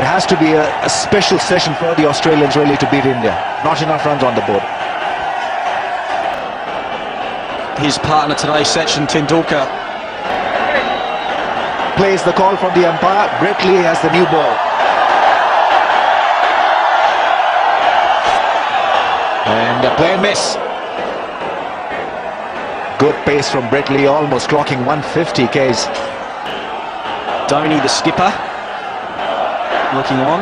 It has to be a special session for the Australians really to beat India. Not enough runs on the board. His partner today, Sachin Tendulkar, plays the call from the umpire. Brett Lee has the new ball. And a play and miss. Good pace from Brett Lee, almost clocking 150 Ks. Dhoni, the skipper, looking on.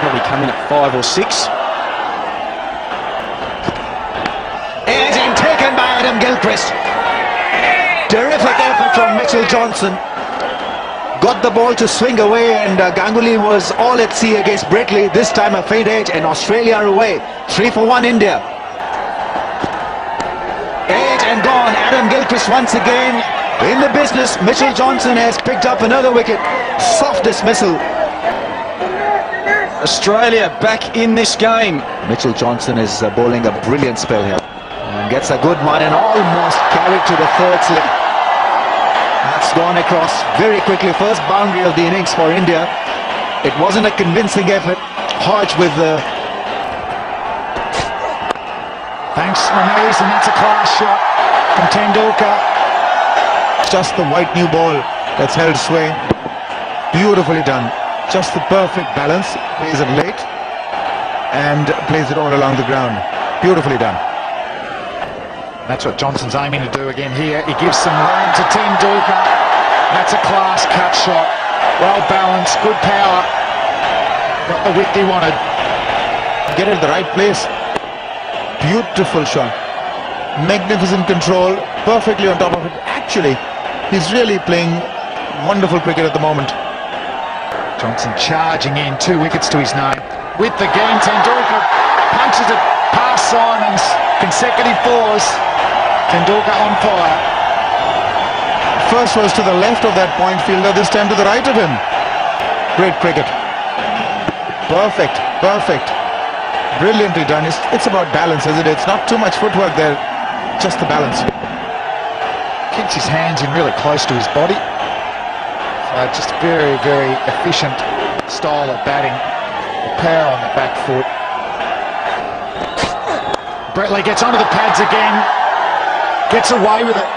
Probably coming at 5 or 6. It's in, taken by Adam Gilchrist. Terrific effort from Mitchell Johnson. Got the ball to swing away, and Ganguly was all at sea against Brett Lee. This time a fade edge, and Australia are away. 3 for 1 India. Edge and gone. Adam Gilchrist once again in the business. Mitchell Johnson has picked up another wicket. Soft dismissal. Australia back in this game. Mitchell Johnson is bowling a brilliant spell here. And gets a good one and almost carried to the third slip. That's gone across very quickly. First boundary of the innings for India. It wasn't a convincing effort. Hodge with the... Thanks for Hayes, and that's a class shot from Tendulkar. Just the white new ball that's held sway. Beautifully done. Just the perfect balance. Plays it late and plays it all along the ground. Beautifully done. That's what Johnson's aiming to do again here. He gives some room to Tendulkar. That's a class cut shot. Well balanced. Good power. Got the width he wanted. Get it at the right place. Beautiful shot. Magnificent control. Perfectly on top of it. Actually, he's really playing wonderful cricket at the moment. Johnson charging in, 2 wickets to his name. With the game, Tendulkar punches it past Simons. Consecutive 4s. Tendulkar on fire. First was to the left of that point fielder, this time to the right of him. Great cricket. Perfect, perfect. Brilliantly done. It's about balance, isn't it? It's not too much footwork there, just the balance. Keeps his hands in really close to his body. So just very, very efficient style of batting. The power on the back foot. Brett Lee gets onto the pads again. Gets away with it.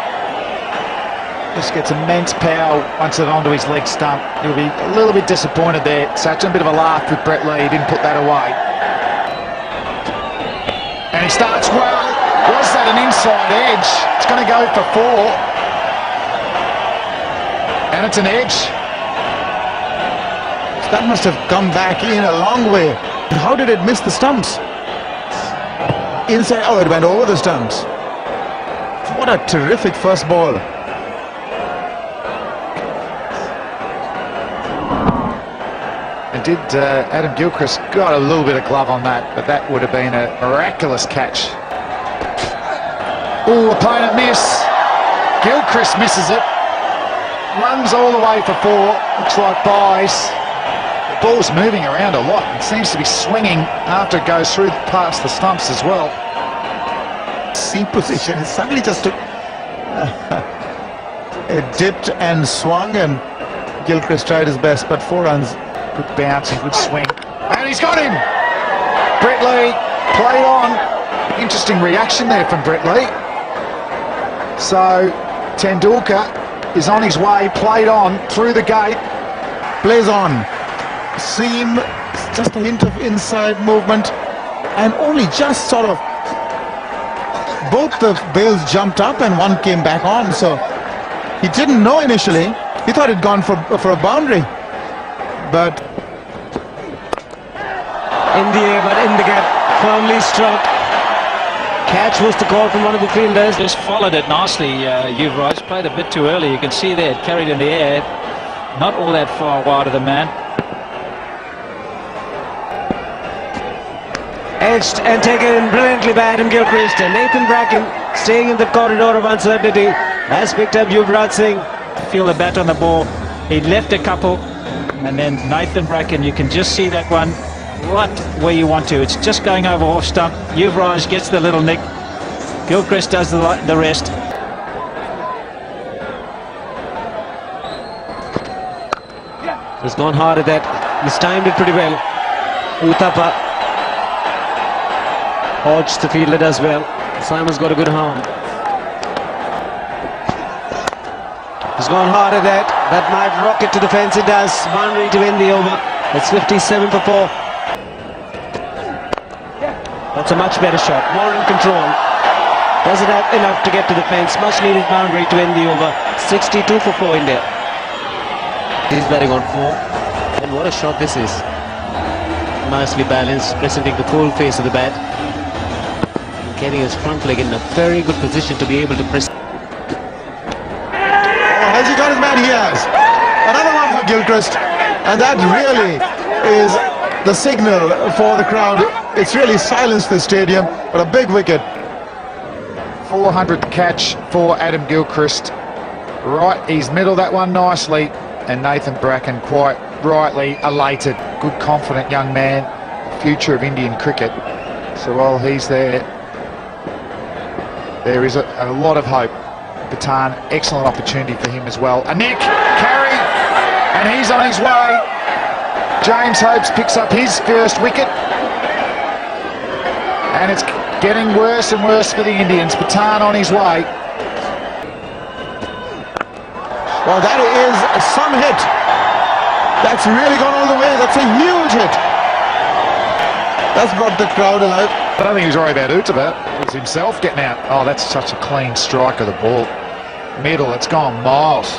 Just gets immense power once it's onto his leg stump. He'll be a little bit disappointed there. Sachin, a bit of a laugh with Brett Lee. He didn't put that away. And he starts well. Was that an inside edge? It's going to go for 4. And it's an edge. That must have come back in a long way. How did it miss the stumps? Inside, oh, it went over the stumps. What a terrific first ball. And did Adam Gilchrist got a little bit of glove on that, but that would have been a miraculous catch. Ooh, opponent miss. Gilchrist misses it. Runs all the way for 4. Looks like buys. The ball's moving around a lot. It seems to be swinging after it goes through past the stumps as well. C position. It suddenly just took... it dipped and swung, and Gilchrist tried his best, but 4 runs. Good bounce, good swing. And he's got him! Brett Lee played on. Interesting reaction there from Brett Lee. So Tendulkar is on his way, played on, through the gate, plays on. Seam, just a hint of inside movement, and only just sort of... Both the bails jumped up and one came back on, so he didn't know initially. He thought he'd gone for a boundary, but... In the air, but in the gap, firmly struck. Catch was the call from one of the fielders. Just followed it nicely, Yuvraj. Played a bit too early. You can see there, it carried in the air. Not all that far wide of the man. Edged and taken brilliantly by Adam Gilchrist. And Nathan Bracken, staying in the corridor of uncertainty, has picked up Yuvraj Singh. Feel the bat on the ball. He left a couple. And then Nathan Bracken, you can just see that one. Right where you want to. It's just going over off stump. Yuvraj gets the little nick. Gilchrist does the rest. Yeah. It's gone hard at that. mistimed it pretty well. Uthappa dodged the fielder as well. Salmons got a good arm. He's gone hard at that. That might rocket to the fence. It does. Boundary to win the over. It's 57 for 4. That's a much better shot. More in control. Doesn't have enough to get to the fence. Much needed boundary to win the over. 62 for 4 India. He's batting on 4. And what a shot this is. Nicely balanced, presenting the full face of the bat. Getting his front leg in a very good position to be able to press. Has he got his man? He has. Another one for Gilchrist, and that really is the signal for the crowd. It's really silenced the stadium, but a big wicket. 400th catch for Adam Gilchrist. Right, he's middled that one nicely, and Nathan Bracken quite rightly elated. Good, confident young man, future of Indian cricket. So while he's there, there is a lot of hope. Pathan, excellent opportunity for him as well. A nick, carry, and he's on his way. James Hopes picks up his first wicket. And it's getting worse and worse for the Indians. Pathan on his way. Well, that is some hit. That's really gone all the way. That's a huge hit. That's brought the crowd alive. I don't think he was worried about Uthappa. It was himself getting out. Oh, that's such a clean strike of the ball. Middle, it's gone miles.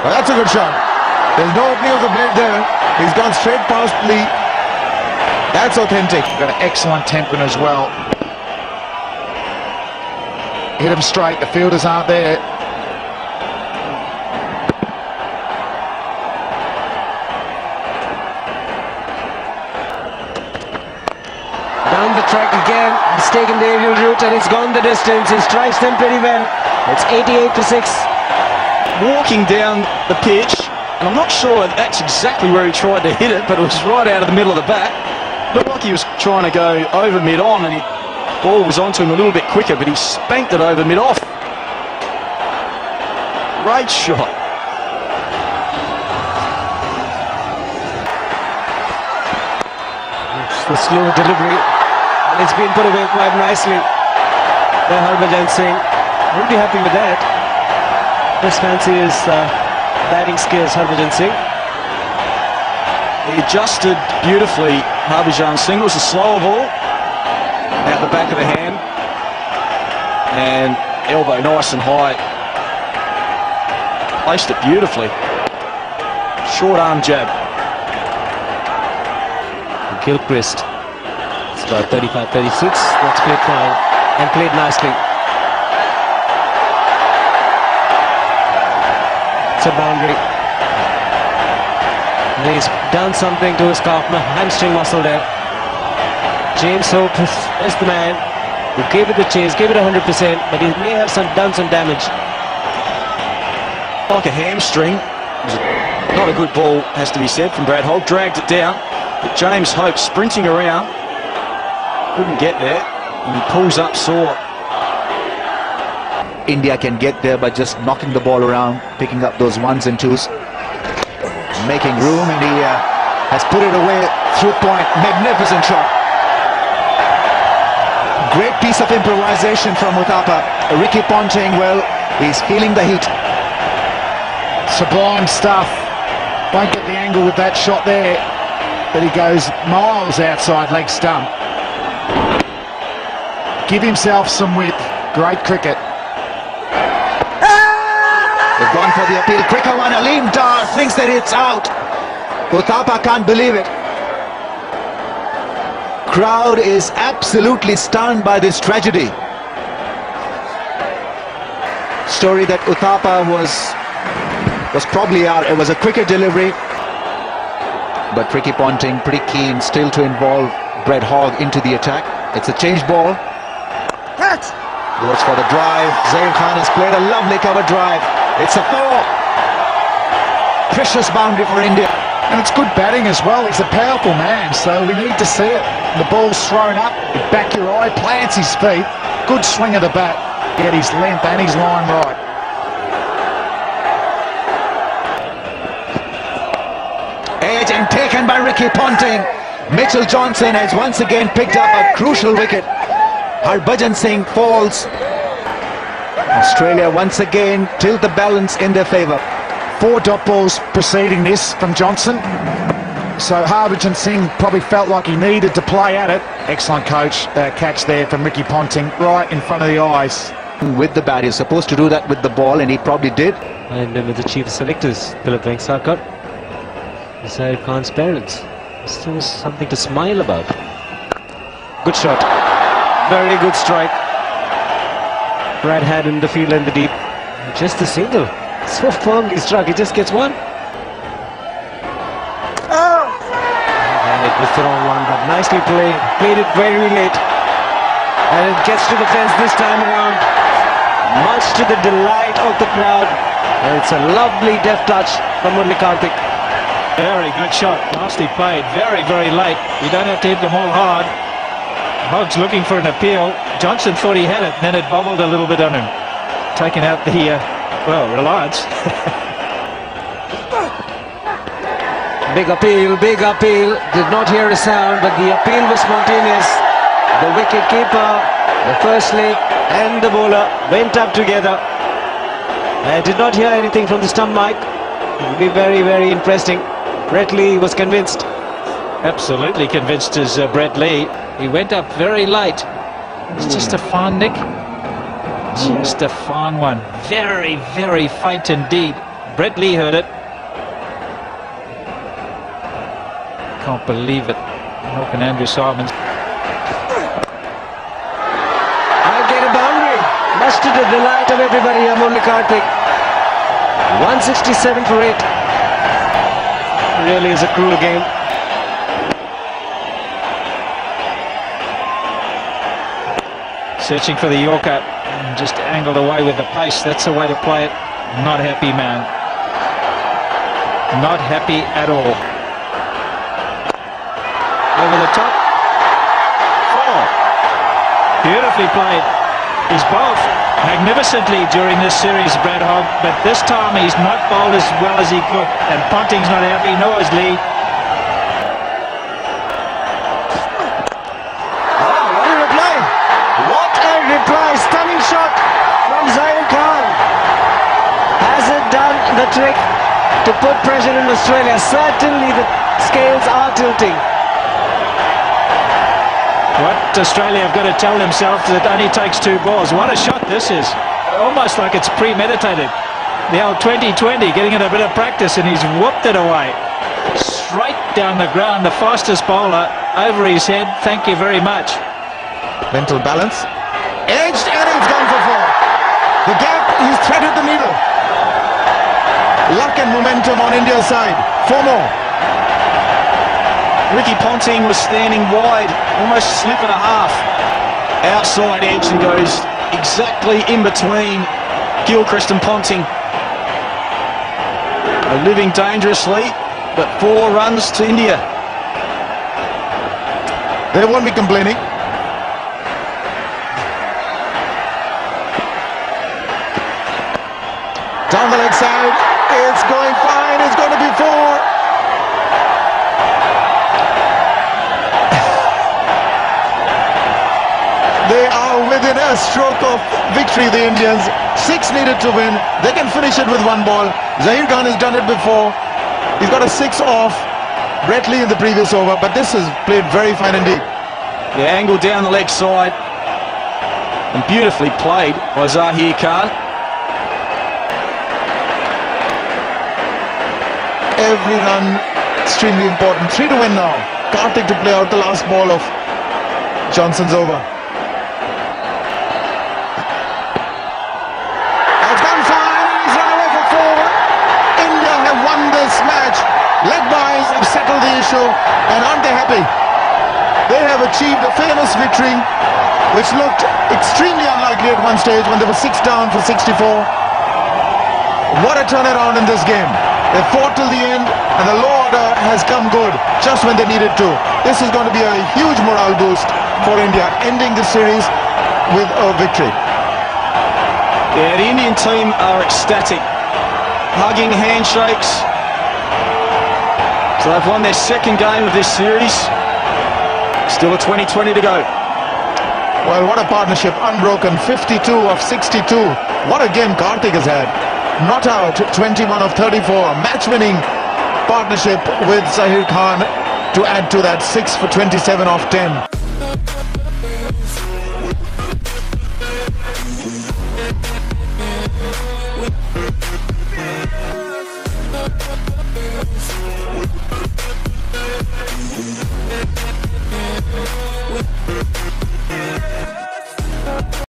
Well, that's a good shot. There's no opening of the blade there. He's gone straight past Lee. That's authentic. Got an excellent temperament as well. Hit him straight. The fielders aren't there. Again, mistaken the aerial route, and it's gone the distance. He strikes them pretty well. It's 88 for 6. Walking down the pitch, and I'm not sure that's exactly where he tried to hit it, but it was right out of the middle of the bat. Looked like he was trying to go over mid-on, and the ball was onto him a little bit quicker, but he spanked it over mid-off. Great shot. It's the slow delivery. It's been put away quite nicely by Harbhajan Singh. Really happy with that. Just fancy his batting skills, Harbhajan Singh. He adjusted beautifully, Harbhajan Singh. It was a slower ball out the back of the hand, and elbow nice and high. Placed it beautifully. Short arm jab. Gilchrist. It's about 35-36, that's played fine and played nicely. It's a boundary. And he's done something to his calf, hamstring muscle there. James Hope is the man who gave it the chase, gave it 100%, but he may have done some damage. Like a hamstring. Not a good ball, has to be said, from Brad Hogg. Dragged it down, but James Hope sprinting around. Couldn't get there, and he pulls up sore. India can get there by just knocking the ball around, picking up those ones and twos, making room, and he has put it away through point. Magnificent shot. Great piece of improvisation from Uthappa. Ricky Ponting, well, he's feeling the heat. Sublime stuff. Won't get the angle with that shot there, but he goes miles outside leg stump. Give himself some width. Great cricket. They've gone for the appeal. Quicker one. Aleem Dar thinks that it's out. Uthappa can't believe it. Crowd is absolutely stunned by this tragedy. Story that Uthappa was probably out. It was a quicker delivery. But Ricky Ponting pretty keen still to involve Brad Hogg into the attack. It's a change ball. Goes for the drive. Zaheer Khan has played a lovely cover drive. It's a 4. Precious boundary for India. And it's good batting as well. He's a powerful man, so we need to see it. The ball's thrown up, back your eye, plants his feet. Good swing of the bat. Get his length and his line right. edge and taken by Ricky Ponting. Mitchell Johnson has once again picked up a crucial wicket. Harbhajan Singh falls. Australia once again tilt the balance in their favour. Four dot balls preceding this from Johnson. So Harbhajan Singh probably felt like he needed to play at it. Excellent catch there from Ricky Ponting, right in front of the eyes. With the bat, he's supposed to do that with the ball, and he probably did. And with the chief selectors, Philip Vengsarkar, Zaheer Khan's parents. Still something to smile about. Good shot. Very good strike. Brad had in the field and the deep. Just a single. So firmly struck, he just gets one. And it was the wrong one, but nicely played. Played it very late. And it gets to the fence this time around. Much to the delight of the crowd. And it's a lovely deft touch from Murali Kartik. Very good shot, nicely played, very, very late. You don't have to hit them all hard. Hogg's looking for an appeal. Johnson thought he had it, then it bobbled a little bit on him. Taking out the, reliance. Big appeal, did not hear a sound, but the appeal was spontaneous. The wicket keeper, the first leg and the bowler went up together. I did not hear anything from the stump mic. It will be very, very interesting. Brett Lee was convinced. Absolutely convinced is Brett Lee. He went up very late. It's just a fine nick. Just a fine one. Very, very faint indeed. Brett Lee heard it. Can't believe it. Knocking Andrew Salmons. I'll get a boundary. Much to the delight of everybody, Murali Kartik. 167 for 8. Really is a cruel game. Searching for the Yorker and just angled away with the pace. That's the way to play it. Not happy, man. Not happy at all. Over the top. Four. Beautifully played. He's bowled magnificently during this series, Brad Hogg, but this time he's not bowled as well as he could, and Ponting's not happy, nor is Lee. Oh, what a reply! What a reply! Stunning shot from Zaheer Khan. Has it done the trick to put pressure in Australia? Certainly the scales are tilting. What Australia have got to tell themselves that only takes two balls. What a shot this is. Almost like it's premeditated. The old 20-20, getting in a bit of practice, and he's whooped it away. Straight down the ground, the fastest bowler over his head. Thank you very much. Mental balance. Edged, and he's gone for four. The gap, he's threaded the needle. Luck and momentum on India's side. Four more. Ricky Ponting was standing wide, almost a slip and a half. Outside edge and goes exactly in between Gilchrist and Ponting. They're living dangerously, but four runs to India. They won't be complaining. Down the leg side, it's going fine, it's going to be four. They are within a stroke of victory, the Indians. Six needed to win. They can finish it with one ball. Zaheer Khan has done it before. He's got a six off Brett Lee in the previous over, but this is played very fine indeed. The angle down the leg side. And beautifully played by Zaheer Khan. Every run extremely important. 3 to win now. Kartik to play out the last ball of Johnson's over. And aren't they happy? They have achieved a famous victory which looked extremely unlikely at one stage when they were 6 down for 64. What a turnaround in this game. They fought till the end and the law order has come good just when they needed to. This is going to be a huge morale boost for India, ending the series with a victory. Yeah, the Indian team are ecstatic. Hugging, handshakes. So they've won their second game of this series. Still a 20-20 to go. Well, what a partnership, unbroken, 52 of 62. What a game Kartik has had. Not out, 21 of 34, match-winning partnership with Zaheer Khan to add to that 6 for 27 off 10.